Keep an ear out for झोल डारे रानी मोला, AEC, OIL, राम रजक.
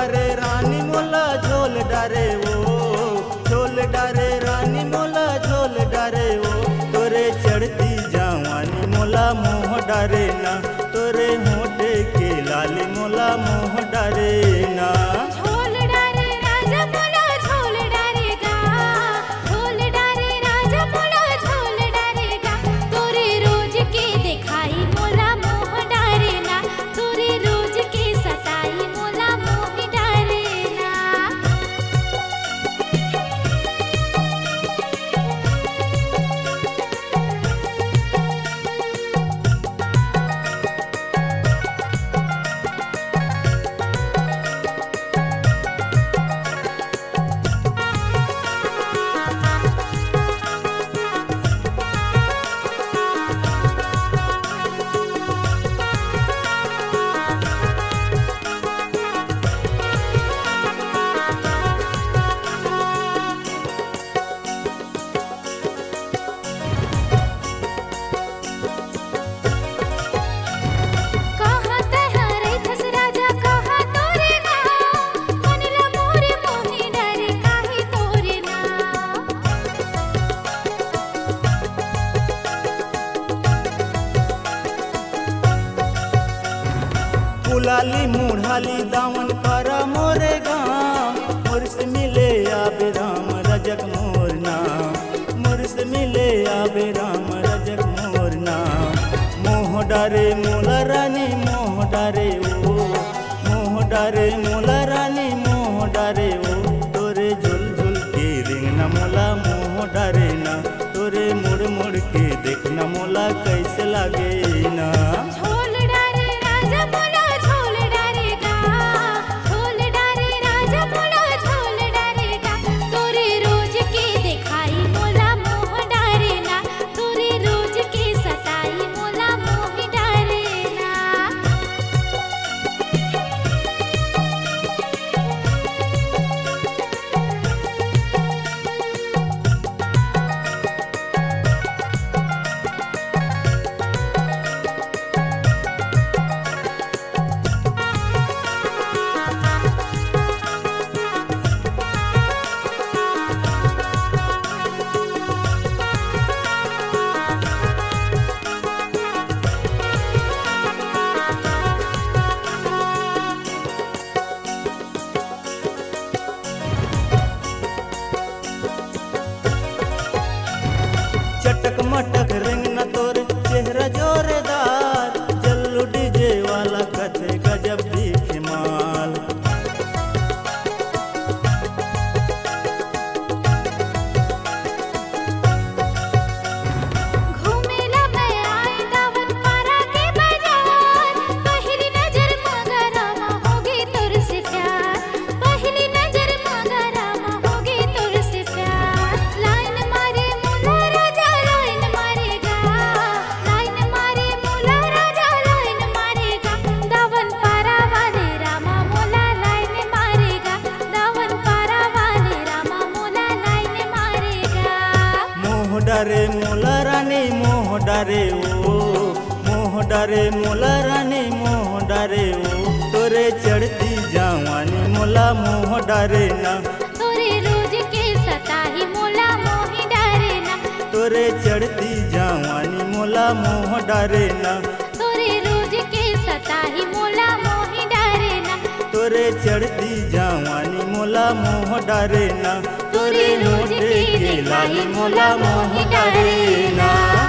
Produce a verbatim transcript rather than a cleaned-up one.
डारे रानी मोला झोल डारे ओ, झोल डारे रानी मोला झोल डारे ओ। तोरे चढ़ती जवानी मोला मोह डारे ना, तोरे होठे के लाली मोला मोह डारे ना। कुलाली मुढ़ाली दावन करा मोरे गाँव, मुर्स मिले आबे राम रजक मोर नाम, मुर्स मिले आबे राम रजक मोर नाम। मोह डारे मोला रानी मोह डारे ओ, मोह डारे मोला रानी मोह डारे ओ। तोरे झुल झुल के रिंगना मोला मोह डारे ना, तोरे मुड़ मुड़ के देखना मोला कैसे लागे ना। चटक मटक रंगना तोरे चेहरा जोरेदार, जल्लू डीजे वाला कथे गजब दिखे माल। घूमेला मैं आई दावत पारा के बाजार, पहली नजर मगरमा होगी तोर से प्यार, पहली नजर मगरमा होगी तोर से प्यार। लाइन मारे डारे मोला रानी मोह डारे ओ, मोह डारे मोला रानी मोह डारे ओ। तोरे चढ़ती जवानी मोला मोह डारे ना, तोरे रोज के सताही मोला मोह डारे ना, तोरे चढ़ती जवानी मोला मोह डारे ना, तोरे रोज के सताही मोला मोह डारे ना, तोरे चढ़ती जवानी मोला मोह डारे ना, तोरे मोटे के लाली मोला मोह डारे ना।